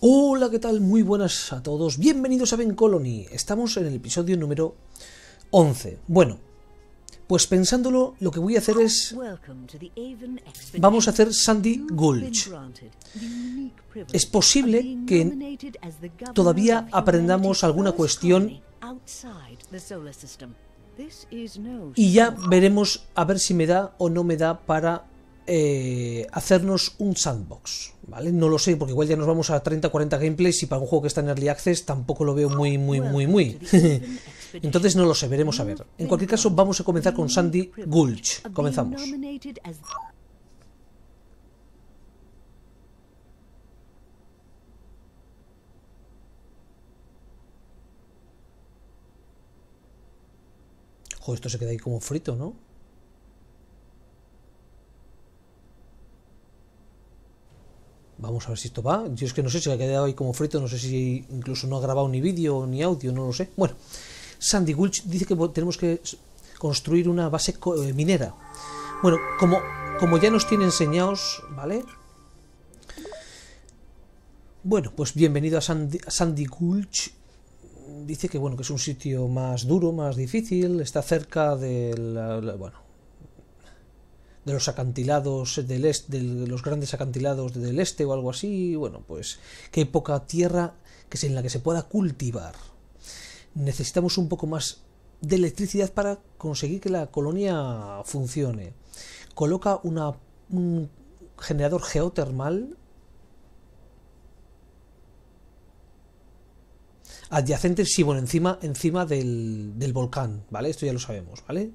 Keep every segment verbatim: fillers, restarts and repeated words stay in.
Hola, ¿qué tal? Muy buenas a todos. Bienvenidos a Aven Colony. Estamos en el episodio número once. Bueno, pues pensándolo, lo que voy a hacer es... Vamos a hacer Sandy Gulch. Es posible que todavía aprendamos alguna cuestión y ya veremos a ver si me da o no me da para... Eh, hacernos un sandbox, ¿vale? No lo sé, porque igual ya nos vamos a treinta cuarenta gameplays y para un juego que está en Early Access tampoco lo veo muy, muy, muy, muy. Entonces no lo sé, veremos a ver. En cualquier caso, vamos a comenzar con Sandy Gulch. Comenzamos. Joder, esto se queda ahí como frito, ¿no? Vamos a ver si esto va. Yo es que no sé si ha quedado ahí como frito. No sé si incluso no ha grabado ni vídeo ni audio. No lo sé. Bueno, Sandy Gulch dice que tenemos que construir una base minera. Bueno, como, como ya nos tiene enseñados, ¿vale? Bueno, pues bienvenido a Sandy, a Sandy Gulch. Dice que bueno, que es un sitio más duro, más difícil. Está cerca del... bueno... de los acantilados del este, de los grandes acantilados del este o algo así. Bueno, pues que hay poca tierra que en la que se pueda cultivar. Necesitamos un poco más de electricidad para conseguir que la colonia funcione. Coloca una, un generador geotermal adyacente, sí, bueno, encima, encima del, del volcán, ¿vale? Esto ya lo sabemos, ¿vale?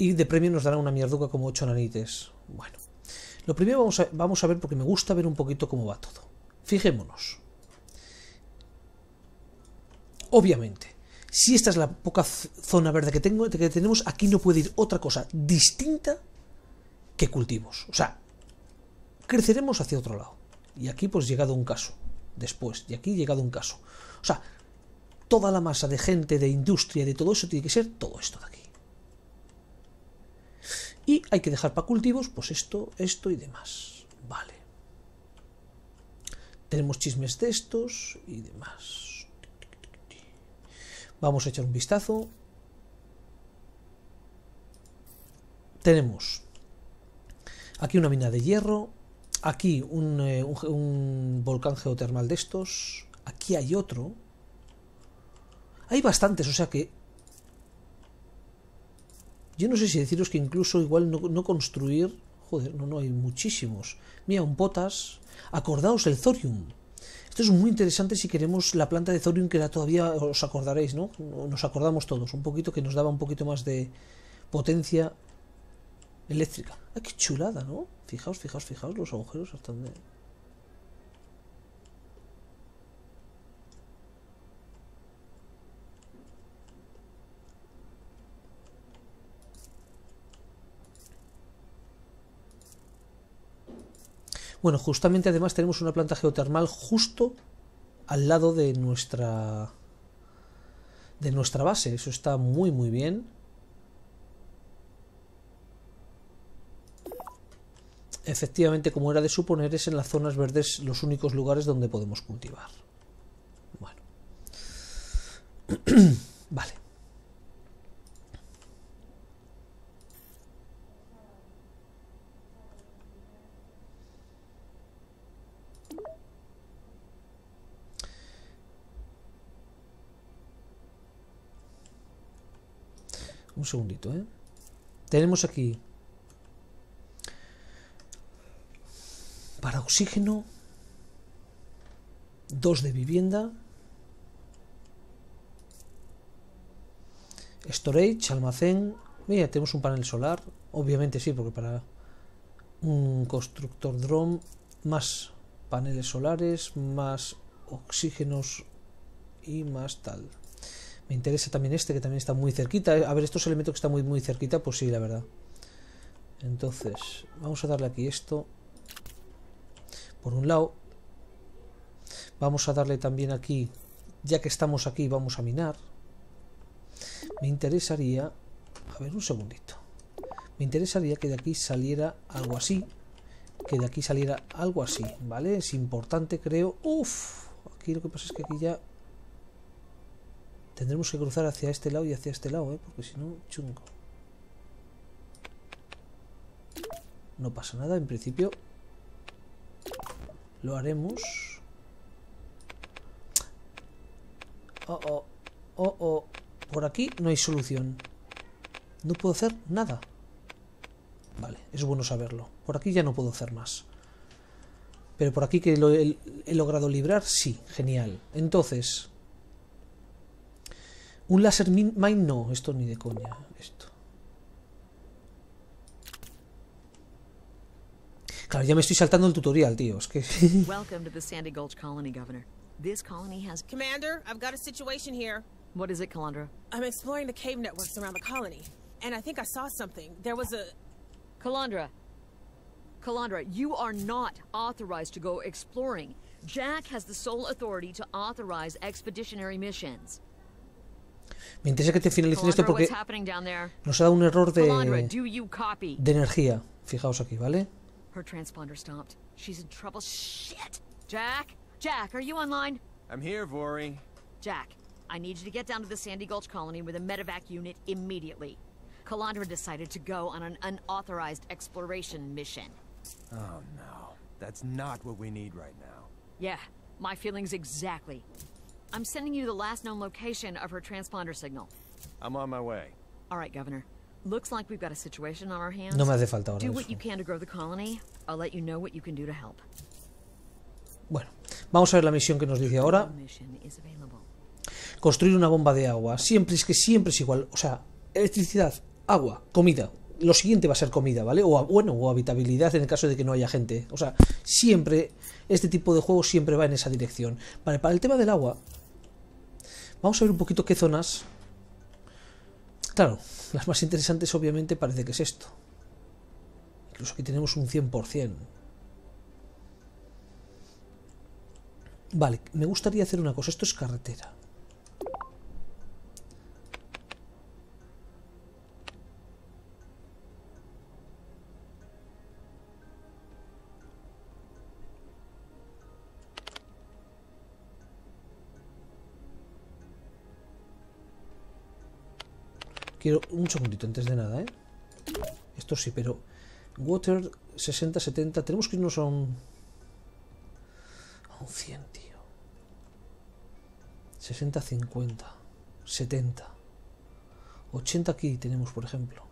Y de premio nos dará una mierduca como ocho nanites. Bueno, lo primero vamos a, vamos a ver, porque me gusta ver un poquito cómo va todo. Fijémonos. Obviamente, si esta es la poca zona verde que, tengo, que tenemos, aquí no puede ir otra cosa distinta que cultivos. O sea, creceremos hacia otro lado. Y aquí pues llegado un caso. Después, y aquí llegado un caso. O sea, toda la masa de gente, de industria, de todo eso, tiene que ser todo esto de aquí. Y hay que dejar para cultivos, pues esto, esto y demás. Vale. Tenemos chismes de estos y demás. Vamos a echar un vistazo. Tenemos aquí una mina de hierro. Aquí un, eh, un, un volcán geotermal de estos. Aquí hay otro. Hay bastantes, o sea que... yo no sé si deciros que incluso igual no, no construir... Joder, no, no, hay muchísimos. Mira, un potas. Acordaos el thorium. Esto es muy interesante si queremos la planta de thorium, que era todavía, os acordaréis, ¿no? Nos acordamos todos un poquito, que nos daba un poquito más de potencia eléctrica. ¡Ah, qué chulada!, ¿no? Fijaos, fijaos, fijaos los agujeros hasta donde... Bueno, justamente además tenemos una planta geotermal justo al lado de nuestra de nuestra base. Eso está muy muy bien. Efectivamente, como era de suponer, es en las zonas verdes los únicos lugares donde podemos cultivar. Bueno. Vale. Un segundito, ¿eh? Tenemos aquí para oxígeno, dos de vivienda, storage, almacén. Mira, tenemos un panel solar, obviamente sí, porque para un constructor drone, más paneles solares, más oxígenos y más tal. Me interesa también este, que también está muy cerquita. A ver, estos elementos que están muy, muy cerquita, pues sí, la verdad. Entonces, vamos a darle aquí esto. Por un lado. Vamos a darle también aquí. Ya que estamos aquí, vamos a minar. Me interesaría... A ver, un segundito. Me interesaría que de aquí saliera algo así. que de aquí saliera algo así, ¿vale? Es importante, creo. Uff, aquí lo que pasa es que aquí ya tendremos que cruzar hacia este lado y hacia este lado, ¿eh? Porque si no, chungo. No pasa nada, en principio lo haremos. Oh, oh, oh, oh. Por aquí no hay solución. No puedo hacer nada. Vale, es bueno saberlo. Por aquí ya no puedo hacer más. Pero por aquí que lo he, he logrado librar, sí, genial. Entonces, un láser mine no, esto ni de coña, esto. Claro, ya me estoy saltando el tutorial, tío, es que... Welcome to the Sandy Gulch colony, Governor. This colony has... Commander, I've got a situation here. What is it, Calandra? I'm exploring the cave networks around the colony, and I think I saw something. There was a... Calandra. Calandra, you are not authorized to go exploring. Jack has the sole authority to authorize expeditionary missions. Me interesa que te finalicen esto porque nos ha dado un error de, de energía. Fijaos aquí, ¿vale? Her transponder stopped. She's in trouble. Shit! Jack? Jack, are you online? I'm here, Vori. Jack, I need you to get down to the Sandy Gulch colony with a medevac unit immediately. Calandra decided to go on an unauthorized exploration mission. Oh no, that's not what we need right now. Yeah, my feelings exactly. I'm sending you the last known location of her transponder signal. I'm on my way. All right, Governor. Looks like we've got a situation on our hands. No me hace falta ahora. Do what you can to grow the colony. I'll let you know what you can do to help. Bueno, vamos a ver la misión que nos dice ahora. Construir una bomba de agua. Siempre es que siempre es igual, o sea, electricidad, agua, comida. Lo siguiente va a ser comida, ¿vale? O bueno, o habitabilidad en el caso de que no haya gente. O sea, siempre, este tipo de juego siempre va en esa dirección. Vale, para el tema del agua, vamos a ver un poquito qué zonas. Claro, las más interesantes obviamente parece que es esto. Incluso aquí tenemos un cien por ciento. Vale, me gustaría hacer una cosa. Esto es carretera. Quiero un segundito antes de nada, ¿eh? Esto sí, pero... Water sesenta, setenta... Tenemos que irnos a un... A un cien, tío. sesenta, cincuenta, setenta... ochenta aquí tenemos, por ejemplo.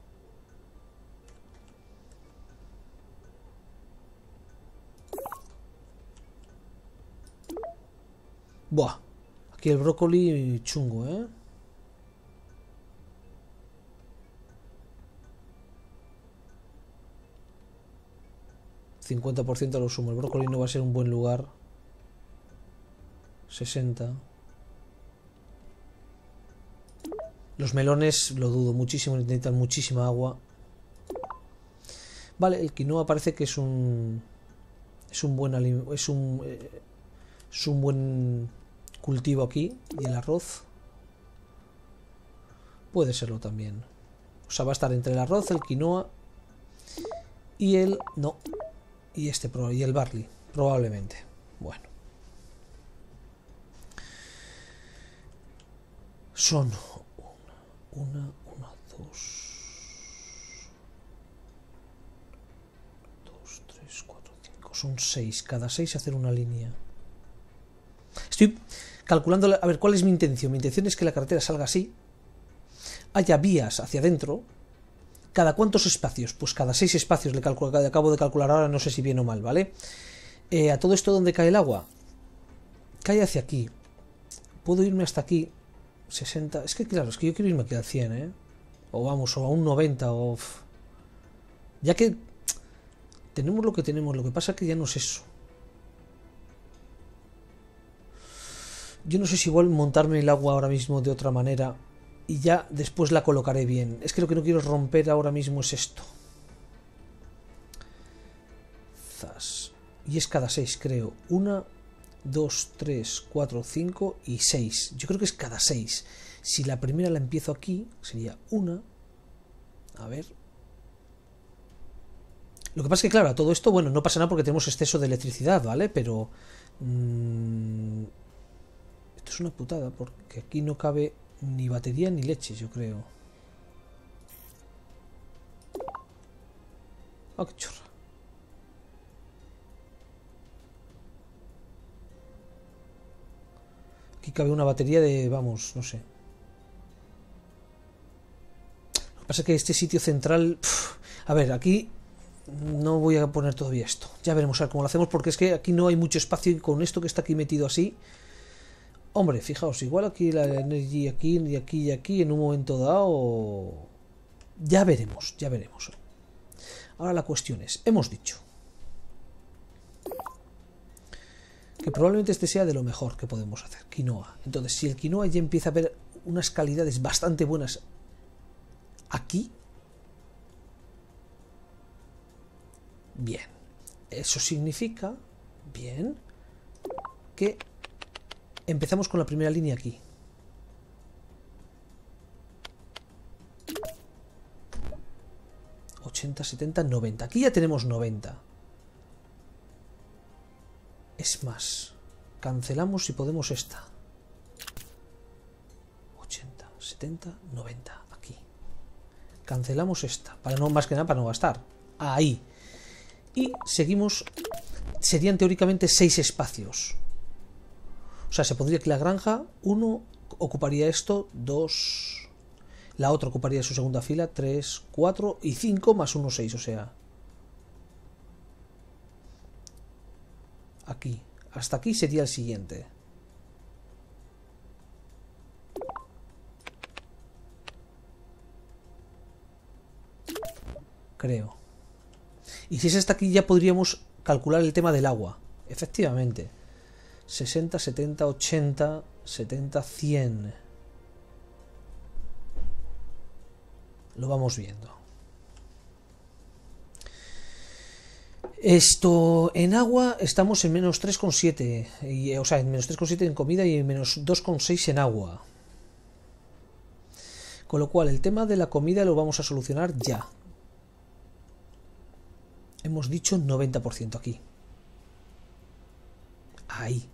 Buah. Aquí el brócoli chungo, ¿eh? cincuenta por ciento a lo sumo. El brócoli no va a ser un buen lugar. sesenta. Los melones lo dudo muchísimo. Necesitan muchísima agua. Vale, el quinoa parece que es un... Es un buen... Es un, eh, es un buen cultivo aquí. Y el arroz puede serlo también. O sea, va a estar entre el arroz, el quinoa y el... No... Y este y el barley, probablemente. Bueno. Son una, una, una, dos, dos, tres, cuatro, cinco. Son seis. Cada seis hacer una línea. Estoy calculando. La, a ver, ¿cuál es mi intención? Mi intención es que la carretera salga así. Haya vías hacia adentro. ¿Cada cuántos espacios? Pues cada seis espacios le calculo, le acabo de calcular ahora, no sé si bien o mal, ¿vale? Eh, a todo esto, ¿dónde cae el agua? Cae hacia aquí. Puedo irme hasta aquí. sesenta. Es que claro, es que yo quiero irme aquí al cien, ¿eh? O vamos, o a un noventa, o... Ya que tenemos lo que tenemos, lo que pasa es que ya no es eso. Yo no sé si igual montarme el agua ahora mismo de otra manera... Y ya después la colocaré bien. Es que lo que no quiero romper ahora mismo es esto. Zas. Y es cada seis, creo. Una, dos, tres, cuatro, cinco y seis. Yo creo que es cada seis. Si la primera la empiezo aquí, sería una. A ver. Lo que pasa es que, claro, a todo esto, bueno, no pasa nada porque tenemos exceso de electricidad, ¿vale? Pero... Mmm, esto es una putada, porque aquí no cabe ni batería ni leche, yo creo. ¡Ah, qué chorra! Aquí cabe una batería de... vamos, no sé. Lo que pasa es que este sitio central... Pff, a ver, aquí... No voy a poner todavía esto. Ya veremos a ver cómo lo hacemos, porque es que aquí no hay mucho espacio y con esto que está aquí metido así... Hombre, fijaos, igual aquí la energía aquí, y aquí y aquí, en un momento dado... Ya veremos, ya veremos. Ahora la cuestión es, hemos dicho... que probablemente este sea de lo mejor que podemos hacer, quinoa. Entonces, si el quinoa ya empieza a ver unas calidades bastante buenas aquí... Bien, eso significa, bien, que empezamos con la primera línea aquí. ochenta, setenta, noventa. Aquí ya tenemos noventa. Es más, cancelamos y podemos esta. ochenta, setenta, noventa. Aquí. Cancelamos esta, para no, más que nada para no gastar. Ahí. Y seguimos, serían teóricamente seis espacios. O sea, se pondría que la granja, uno ocuparía esto, dos, la otra ocuparía su segunda fila, tres, cuatro y cinco más uno, seis, o sea. Aquí, hasta aquí sería el siguiente. Creo. Y si es hasta aquí ya podríamos calcular el tema del agua. Efectivamente. sesenta, setenta, ochenta, setenta, cien. Lo vamos viendo. Esto en agua estamos en menos tres coma siete. O sea, en menos tres coma siete en comida y en menos dos coma seis en agua. Con lo cual el tema de la comida lo vamos a solucionar ya. Hemos dicho noventa por ciento aquí. Ahí.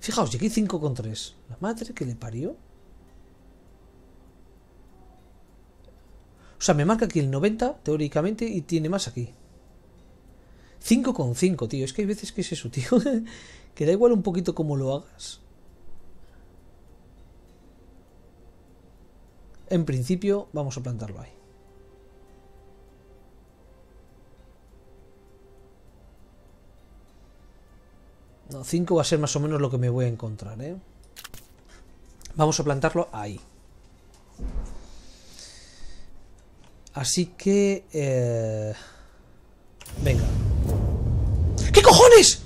Fijaos, llegué cinco coma tres. La madre que le parió. O sea, me marca aquí el noventa, teóricamente, y tiene más aquí. cinco coma cinco, tío. Es que hay veces que es eso, tío. Que da igual un poquito como lo hagas. En principio, vamos a plantarlo ahí. No, cinco va a ser más o menos lo que me voy a encontrar, ¿eh? Vamos a plantarlo ahí. Así que... Eh... Venga. ¿Qué cojones?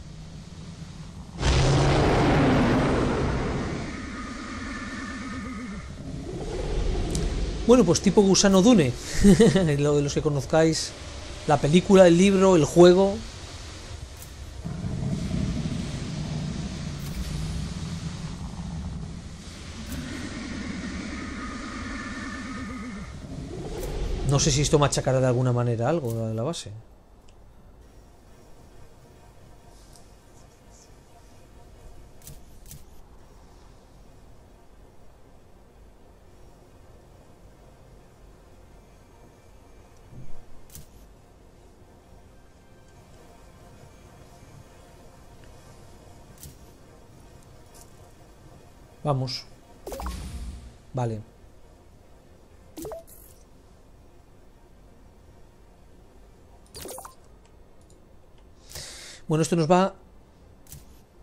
Bueno, pues tipo Gusano Dune. Lo de los que conozcáis la película, el libro, el juego. No sé si esto machacará de alguna manera algo de la base. Vamos. Vale. Bueno, esto nos va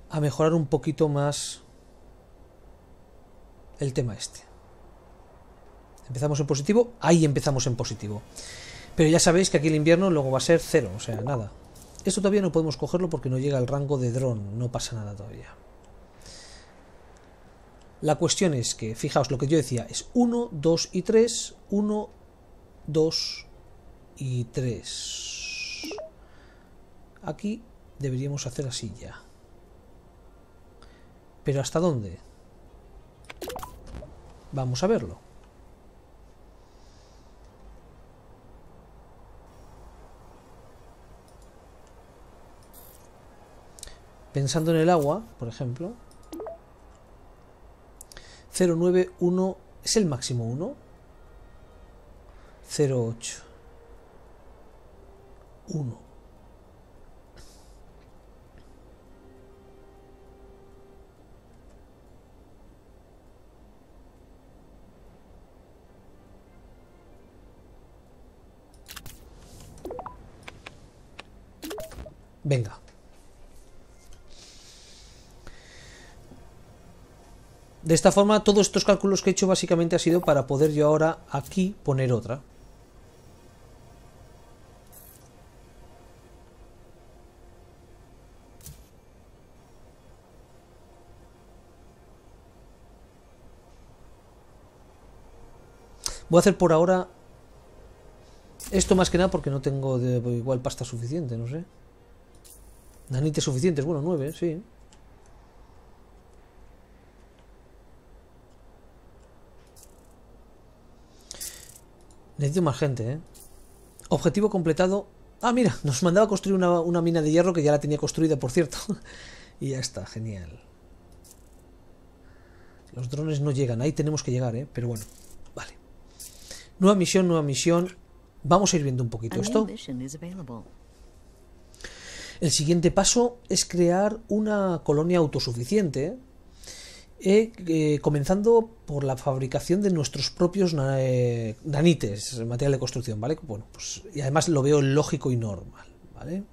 a mejorar un poquito más el tema este. Empezamos en positivo. Ahí empezamos en positivo. Pero ya sabéis que aquí el invierno luego va a ser cero. O sea, nada. Esto todavía no podemos cogerlo porque no llega al rango de dron. No pasa nada todavía. La cuestión es que, fijaos, lo que yo decía es uno, dos y tres, uno, dos y tres. Aquí deberíamos hacer así ya. ¿Pero hasta dónde? Vamos a verlo. Pensando en el agua, por ejemplo. cero nueve uno es el máximo uno. cero ocho uno. Venga. De esta forma, todos estos cálculos que he hecho básicamente ha sido para poder yo ahora aquí poner otra. Voy a hacer por ahora esto más que nada porque no tengo de, igual pasta suficiente, no sé. Nanites suficientes, bueno, nueve, sí. Necesito más gente, ¿eh? Objetivo completado. Ah, mira, nos mandaba a construir una, una mina de hierro que ya la tenía construida, por cierto. Y ya está, genial. Los drones no llegan, ahí tenemos que llegar, ¿eh? Pero bueno, vale. Nueva misión, nueva misión. Vamos a ir viendo un poquito esto. El siguiente paso es crear una colonia autosuficiente. Eh, eh, comenzando por la fabricación de nuestros propios na eh, nanites, material de construcción, ¿vale? Bueno, pues, y además lo veo lógico y normal, ¿vale?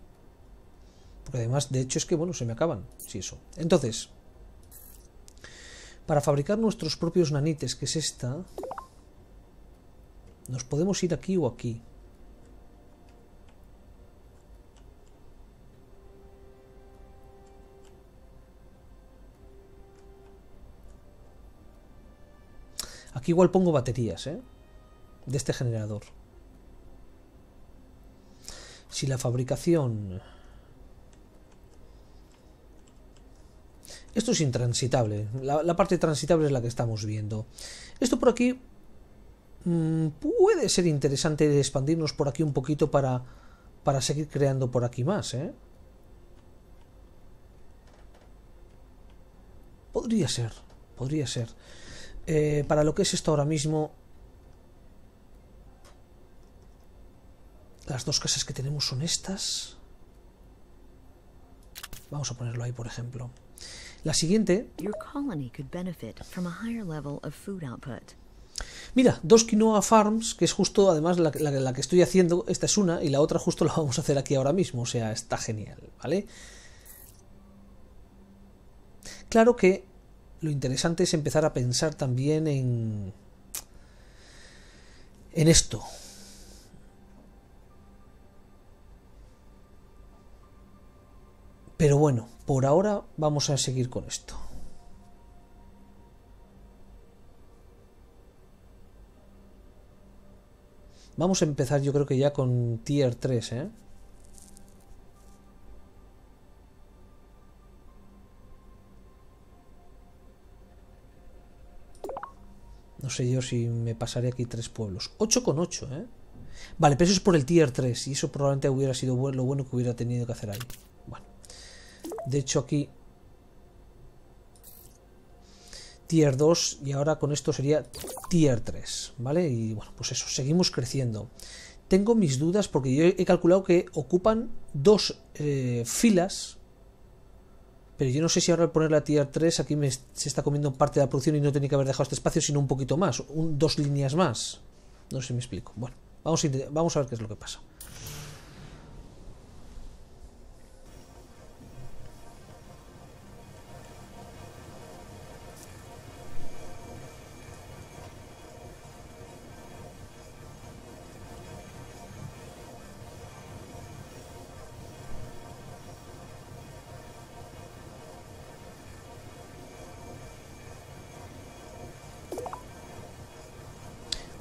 Porque además, de hecho, es que, bueno, se me acaban, sí, eso. Entonces, para fabricar nuestros propios nanites, que es esta, nos podemos ir aquí o aquí. Aquí igual pongo baterías, ¿eh? De este generador. Si la fabricación... Esto es intransitable. La, la parte transitable es la que estamos viendo. Esto por aquí... Mmm, puede ser interesante expandirnos por aquí un poquito para, para seguir creando por aquí más, ¿eh? Podría ser, podría ser. Eh, para lo que es esto ahora mismo, las dos casas que tenemos son estas. Vamos a ponerlo ahí, por ejemplo. La siguiente. Mira, dos quinoa farms, que es justo además la, la, la que estoy haciendo. Esta es una y la otra justo la vamos a hacer aquí ahora mismo. O sea, está genial, ¿vale? Claro que lo interesante es empezar a pensar también en, en esto. Pero bueno, por ahora vamos a seguir con esto. Vamos a empezar, yo creo que ya con tier tres, ¿eh? No sé yo si me pasaré aquí tres pueblos. ocho con ocho, ¿eh? Vale, pero eso es por el tier tres. Y eso probablemente hubiera sido lo bueno que hubiera tenido que hacer ahí. Bueno. De hecho aquí... Tier dos. Y ahora con esto sería tier tres. ¿Vale? Y bueno, pues eso. Seguimos creciendo. Tengo mis dudas porque yo he calculado que ocupan dos eh, filas... Pero yo no sé si ahora al poner la tier tres aquí me, se está comiendo parte de la producción y no tenía que haber dejado este espacio, sino un poquito más, un, dos líneas más. No sé si me explico. Bueno, vamos a, vamos a ver qué es lo que pasa.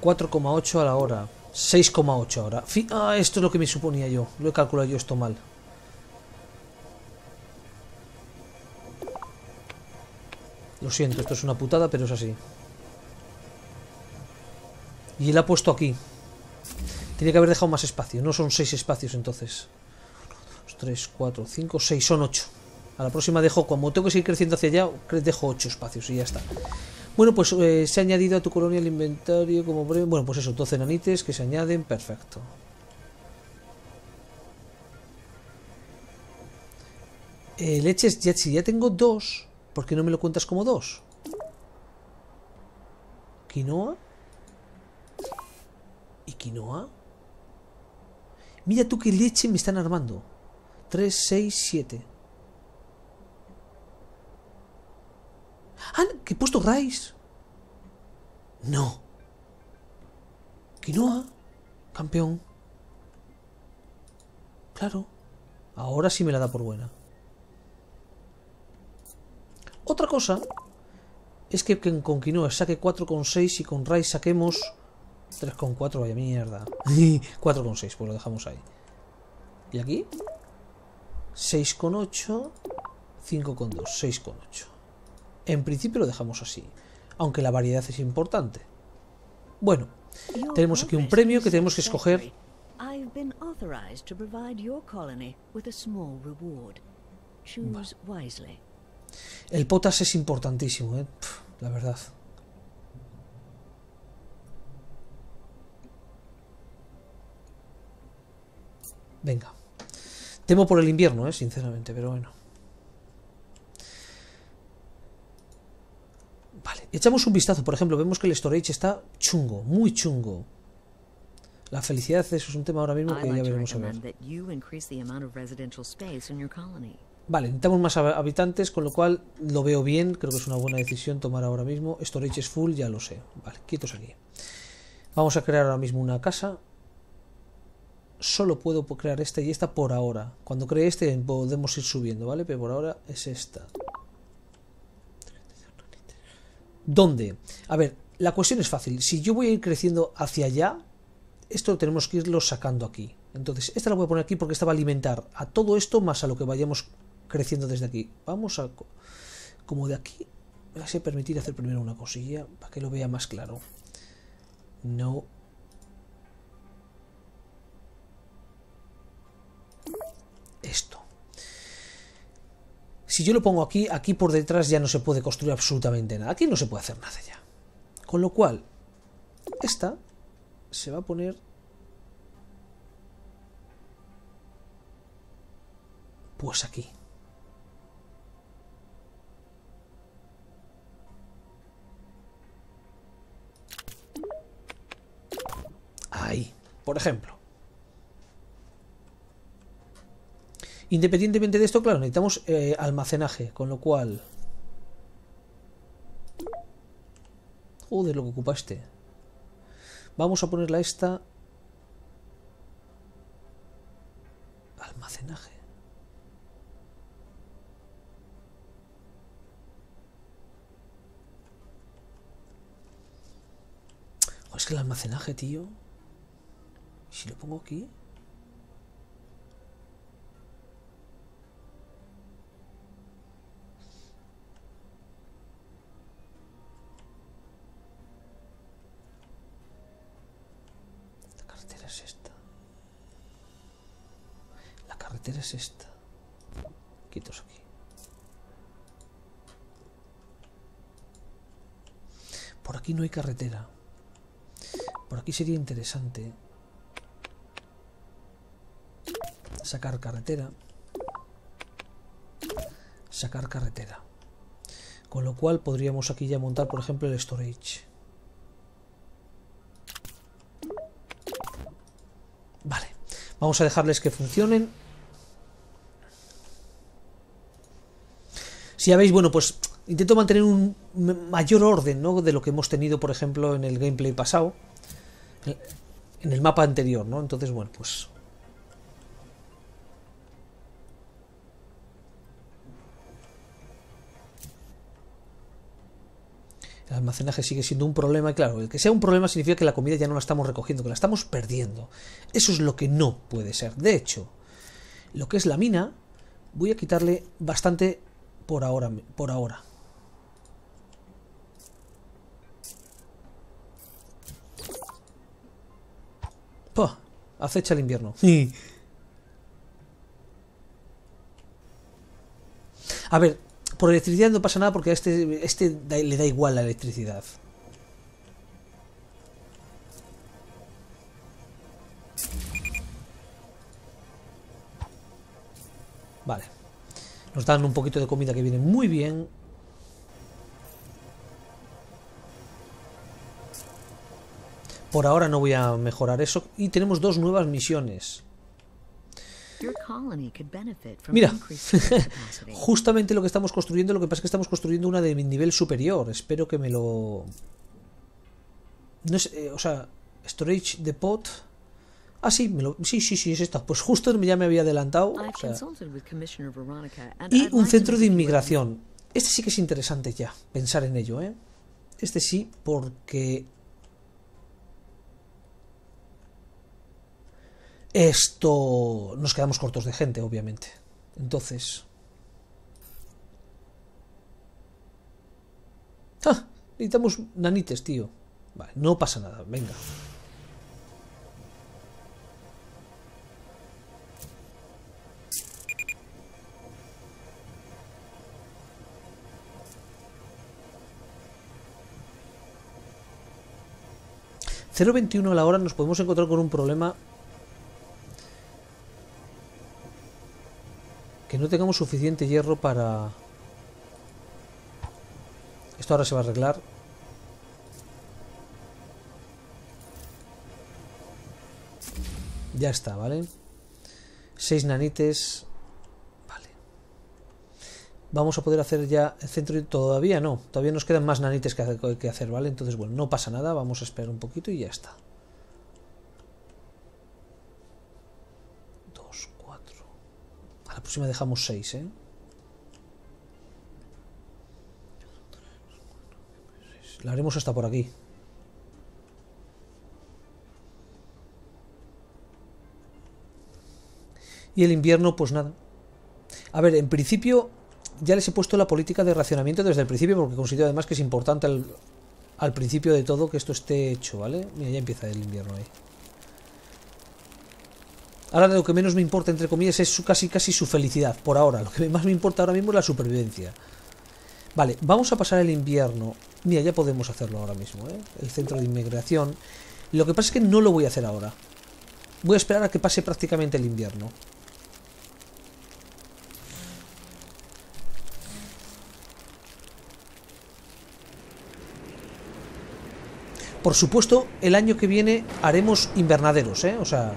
cuatro coma ocho a la hora, seis coma ocho ahora. Ah, esto es lo que me suponía yo. Lo he calculado yo esto mal. Lo siento, esto es una putada, pero es así. Y él ha puesto aquí. Tiene que haber dejado más espacio. No son seis espacios entonces. Uno, dos, tres, cuatro, cinco, seis. Son ocho. A la próxima dejo, como tengo que seguir creciendo hacia allá, dejo ocho espacios y ya está. Bueno, pues eh, se ha añadido a tu colonia el inventario como breve. Bueno, pues eso, doce nanites que se añaden. Perfecto. Eh, leches, ya, si ya tengo dos, ¿por qué no me lo cuentas como dos? Quinoa. ¿Y quinoa? Mira tú qué leche me están armando. tres, seis, siete. ¡Ah! ¿Que he puesto rice? No. Quinoa. Campeón. Claro. Ahora sí me la da por buena. Otra cosa es que con quinoa saque cuatro coma seis y con rice saquemos tres coma cuatro. Vaya mierda. cuatro coma seis, pues lo dejamos ahí. ¿Y aquí? seis coma ocho, cinco coma dos, seis coma ocho. En principio lo dejamos así, aunque la variedad es importante. Bueno, tenemos aquí un premio que tenemos que escoger. Vale. El potas es importantísimo, ¿eh? Pff, la verdad. Venga. Temo por el invierno, ¿eh? Sinceramente, pero bueno. Vale, echamos un vistazo. Por ejemplo, vemos que el storage está chungo, muy chungo. La felicidad, eso es un tema ahora mismo que ya veremos a ver. Vale, necesitamos más habitantes, con lo cual lo veo bien. Creo que es una buena decisión tomar ahora mismo. Storage es full, ya lo sé. Vale, quietos aquí. Vamos a crear ahora mismo una casa. Solo puedo crear esta y esta por ahora. Cuando cree este podemos ir subiendo, ¿vale? Pero por ahora es esta. ¿Dónde? A ver, la cuestión es fácil. Si yo voy a ir creciendo hacia allá, esto tenemos que irlo sacando aquí. Entonces, esta la voy a poner aquí porque esta va a alimentar a todo esto más a lo que vayamos creciendo desde aquí. Vamos a... Como de aquí, me va a permitir hacer primero una cosilla para que lo vea más claro. No... Esto. Si yo lo pongo aquí, aquí por detrás ya no se puede construir absolutamente nada. Aquí no se puede hacer nada ya. Con lo cual, esta se va a poner pues aquí. Ahí, por ejemplo. Independientemente de esto, claro, necesitamos eh, almacenaje, con lo cual... Joder, lo que ocupaste. Vamos a ponerla esta... Almacenaje. Joder, es que el almacenaje, tío... Si lo pongo aquí... es esta. Quitos aquí. Por aquí no hay carretera. Por aquí sería interesante sacar carretera. Sacar carretera. Con lo cual podríamos aquí ya montar, por ejemplo, el storage. Vale. Vamos a dejarles que funcionen. Si ya veis, bueno, pues intento mantener un mayor orden, ¿no? De lo que hemos tenido, por ejemplo, en el gameplay pasado. En el mapa anterior, ¿no? Entonces, bueno, pues... El almacenaje sigue siendo un problema. Y claro, el que sea un problema significa que la comida ya no la estamos recogiendo, que la estamos perdiendo. Eso es lo que no puede ser. De hecho, lo que es la mina, voy a quitarle bastante... Por ahora, por ahora. Acecha el invierno. A ver, por electricidad no pasa nada porque a este, este da, le da igual la electricidad. Vale. Nos dan un poquito de comida que viene muy bien. Por ahora no voy a mejorar eso. Y tenemos dos nuevas misiones. Mira, justamente lo que estamos construyendo, lo que pasa es que estamos construyendo una de nivel superior. Espero que me lo... No es, eh, o sea, storage depot... Ah, sí, me lo... sí, sí, sí, es esta. Pues justo ya me había adelantado. O sea... Y un centro de inmigración. Este sí que es interesante ya, pensar en ello, ¿eh? Este sí, porque... Esto... Nos quedamos cortos de gente, obviamente. Entonces... Ah, necesitamos nanites, tío. Vale, no pasa nada, venga. cero veintiuno a la hora nos podemos encontrar con un problema que no tengamos suficiente hierro para... Esto ahora se va a arreglar. Ya está, ¿vale? seis nanites. Vale. Vamos a poder hacer ya el centro y todavía no. Todavía nos quedan más nanites que hacer, ¿vale? Entonces, bueno, no pasa nada. Vamos a esperar un poquito y ya está. A la próxima dejamos seis, ¿eh? La haremos hasta por aquí. Y el invierno, pues nada. A ver, en principio ya les he puesto la política de racionamiento desde el principio, porque considero además que es importante al, al principio de todo que esto esté hecho, ¿vale? Mira, ya empieza el invierno ahí. Ahora lo que menos me importa, entre comillas, es su, casi casi su felicidad, por ahora. Lo que más me importa ahora mismo es la supervivencia. Vale, vamos a pasar el invierno. Mira, ya podemos hacerlo ahora mismo, ¿eh? El centro de inmigración. Lo que pasa es que no lo voy a hacer ahora. Voy a esperar a que pase prácticamente el invierno. Por supuesto, el año que viene haremos invernaderos, ¿eh? O sea...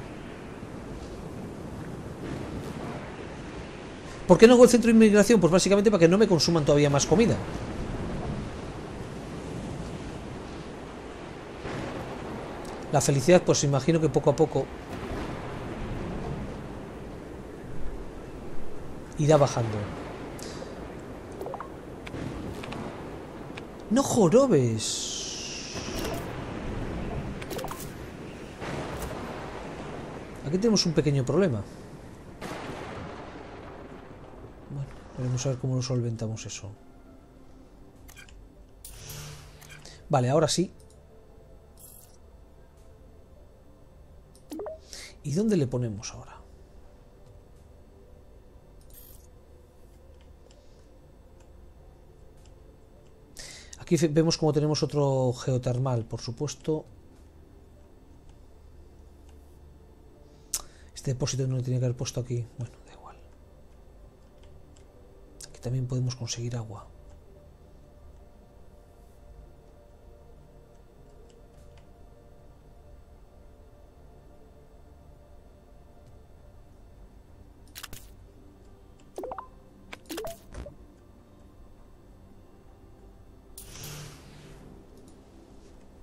¿Por qué no hago el centro de inmigración? Pues básicamente para que no me consuman todavía más comida. La felicidad, pues imagino que poco a poco irá bajando. ¡No jorobes! Aquí tenemos un pequeño problema. Vamos a ver cómo lo solventamos eso. Vale, ahora sí. ¿Y dónde le ponemos ahora? Aquí vemos cómo tenemos otro geotermal, por supuesto. Este depósito no lo tenía que haber puesto aquí. Bueno. También podemos conseguir agua.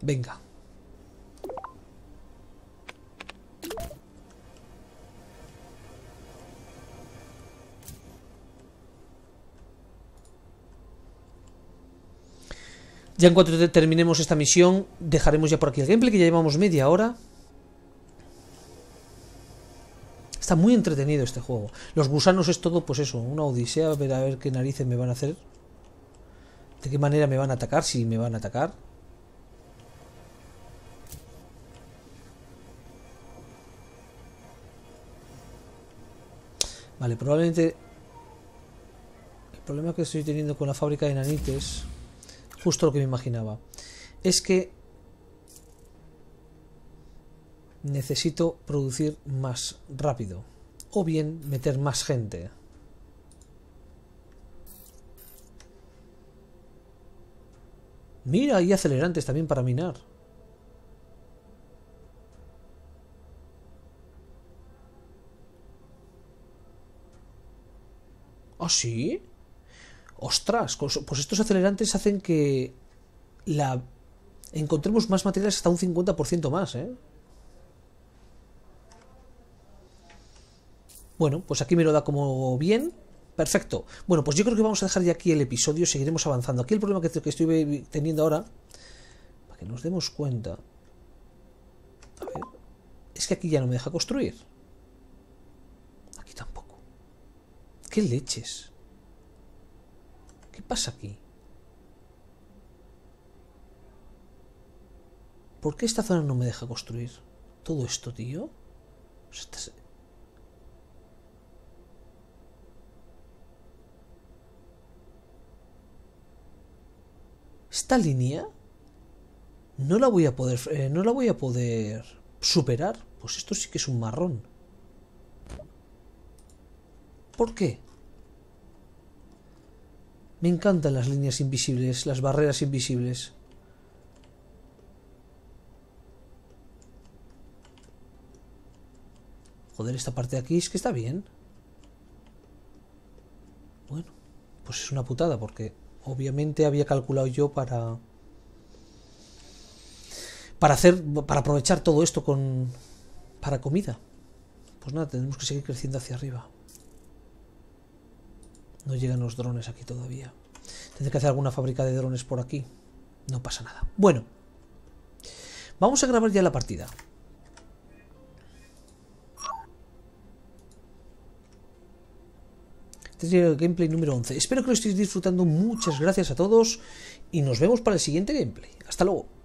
Venga. Ya en cuanto terminemos esta misión, dejaremos ya por aquí el gameplay, que ya llevamos media hora. Está muy entretenido este juego. Los gusanos es todo, pues eso, una odisea. A ver, a ver qué narices me van a hacer. De qué manera me van a atacar, si me van a atacar. Vale, probablemente... El problema que estoy teniendo con la fábrica de nanites, justo lo que me imaginaba, es que necesito producir más rápido, o bien meter más gente. Mira, hay acelerantes también para minar. ¿Ah, sí? ¡Ostras! Pues estos acelerantes hacen que la... encontremos más materiales hasta un cincuenta por ciento más, ¿eh? Bueno, pues aquí me lo da como bien... Perfecto. Bueno, pues yo creo que vamos a dejar ya aquí el episodio. Seguiremos avanzando. Aquí el problema que, que estoy teniendo ahora, para que nos demos cuenta, a ver, es que aquí ya no me deja construir. Aquí tampoco. ¿Qué leches? ¿Qué pasa aquí? ¿Por qué esta zona no me deja construir? Todo esto, tío. O sea, estás... Esta línea no la voy a poder eh, no la voy a poder superar. Pues esto sí que es un marrón. ¿Por qué? Me encantan las líneas invisibles, las barreras invisibles. Joder, esta parte de aquí es que está bien. Bueno, pues es una putada porque... Obviamente había calculado yo para para hacer para aprovechar todo esto con para comida. Pues nada, tenemos que seguir creciendo hacia arriba. No llegan los drones aquí todavía. Tendré que hacer alguna fábrica de drones por aquí. No pasa nada. Bueno, vamos a grabar ya la partida. El gameplay número once. Espero que lo estéis disfrutando. Muchas gracias a todos y nos vemos para el siguiente gameplay. Hasta luego.